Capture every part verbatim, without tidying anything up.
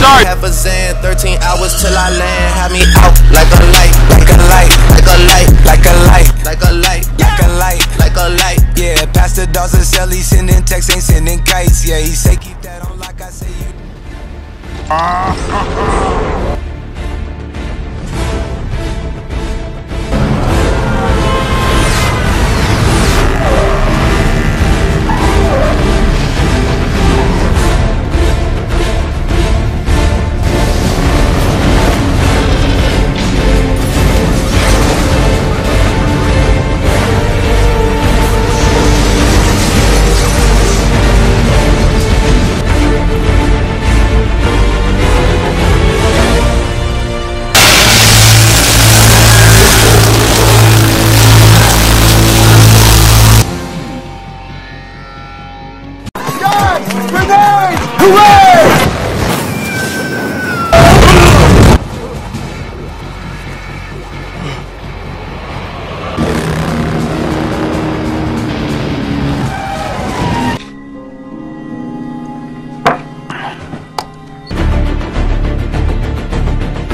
sorry. Half a zan, thirteen hours till I land. Have me out like a light, like a light, like a light, like a light, like a light, like a light, like a light. Yeah, Pastor Dawson Selly sending texts, ain't sending kites. Yeah, he say keep that on like I say you. Ah.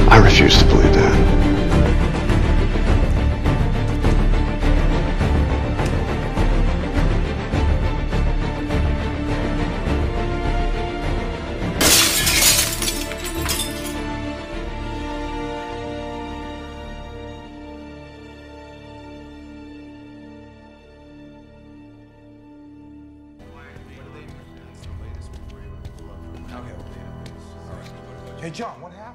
I refuse to believe that. Hey, John, what happened?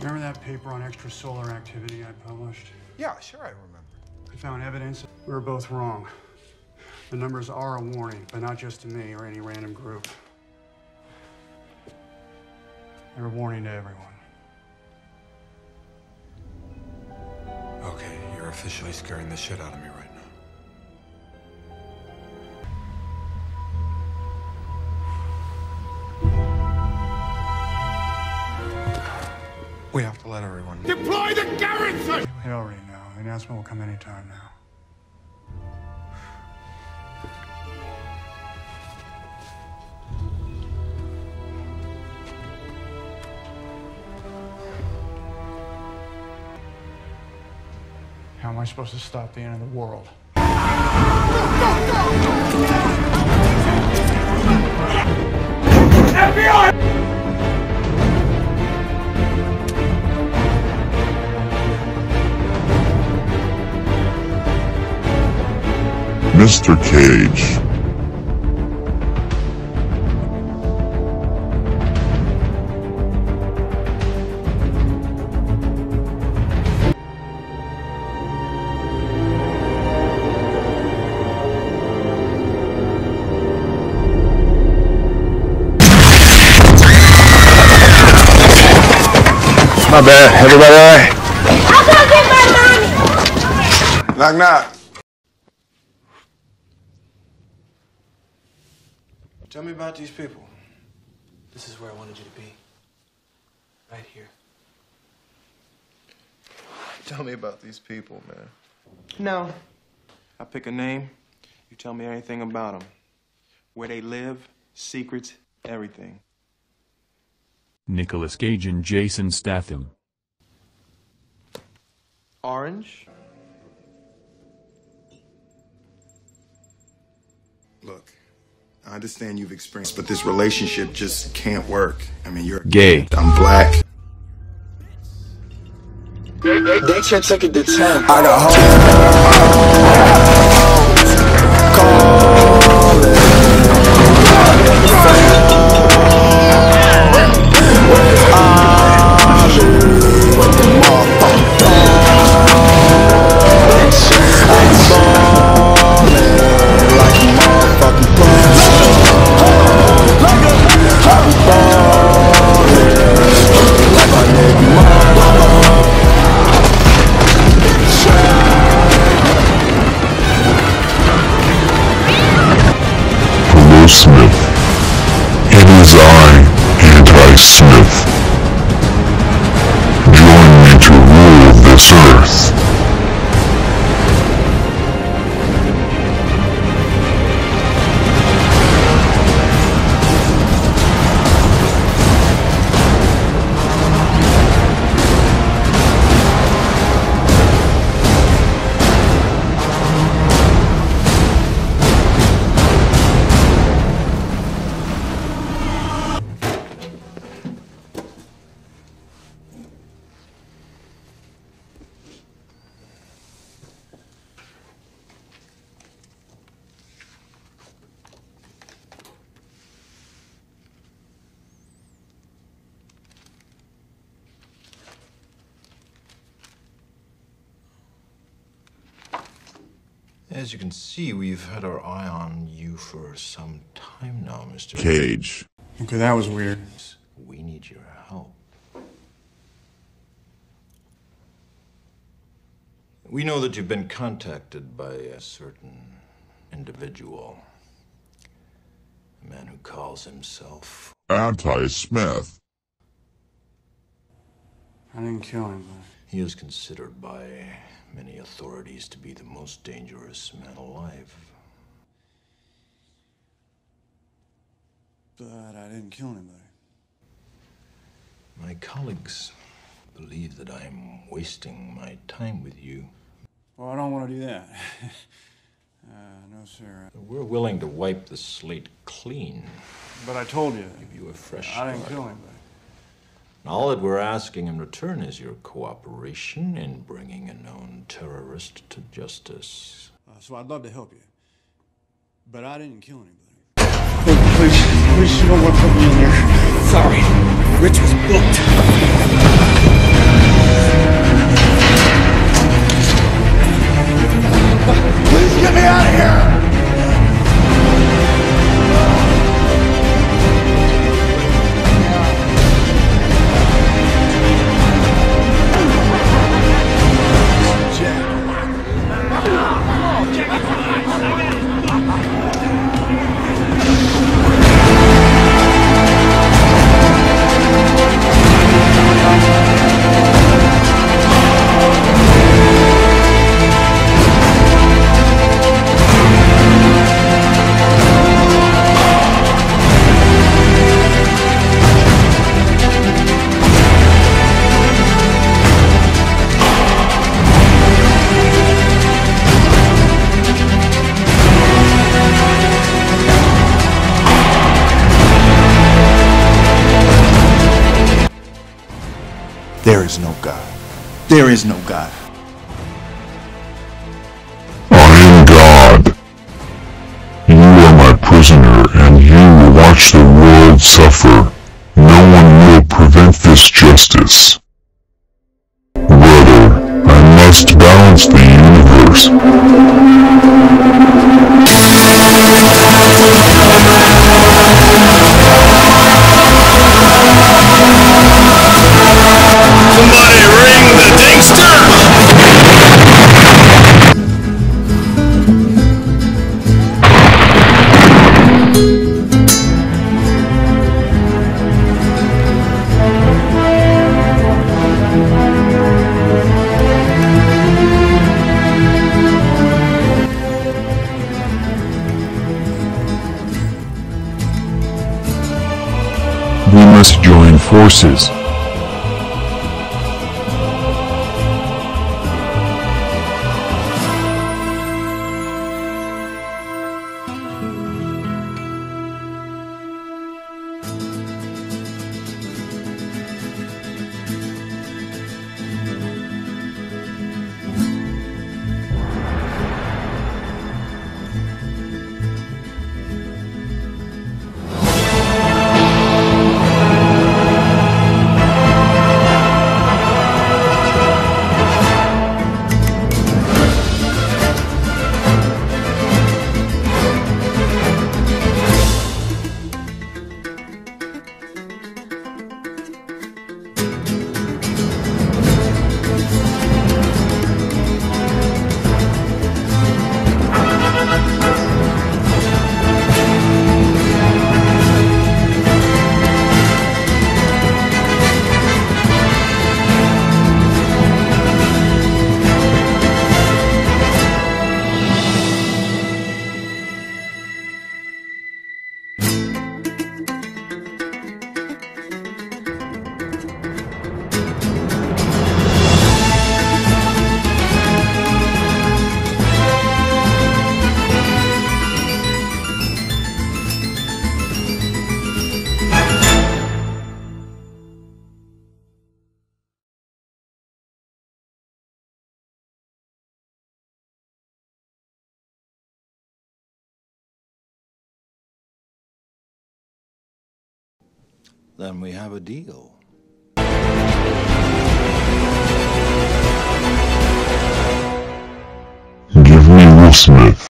Remember that paper on extrasolar activity I published? Yeah, sure I remember. I found evidence we were both wrong. The numbers are a warning, but not just to me or any random group. They're a warning to everyone. Okay, you're officially scaring the shit out of me right now. We have to let everyone know. Deploy the garrison! They already know. The announcement will come anytime now. How am I supposed to stop the end of the world? Go, go, go! F B I! Mister Cage. My bad. Everybody all right? I'll go get my mommy. Knock, knock. Tell me about these people. This is where I wanted you to be. Right here. Tell me about these people, man. No. I pick a name, you tell me anything about them. Where they live, secrets, everything. Nicholas Cage and Jason Statham. Orange? Look. I understand you've experienced, but this relationship just can't work. I mean, you're gay. I'm black. They, they, they can't take it to ten. I got As you can see, we've had our eye on you for some time now, Mister Cage. Okay, that was weird. We need your help. We know that you've been contacted by a certain individual. A man who calls himself Anti-Smith. I didn't kill him, but... He is considered by many authorities to be the most dangerous man alive. But I didn't kill anybody. My colleagues believe that I'm wasting my time with you. Well, I don't want to do that. uh, no, sir. We're willing to wipe the slate clean. But I told you. Give you a fresh start. I didn't kill anybody. All that we're asking in return is your cooperation in bringing a known terrorist to justice. Uh, so I'd love to help you, but I didn't kill anybody. Please, please, you don't want to put me in there. Sorry, Rich was booked. Please get me out of here! There is no God. There is no God. I am God. You are my prisoner, and you will watch the world suffer. No one will prevent this justice. Brother, I must balance the universe. Somebody ring the dingster! We must join forces. Then we have a deal.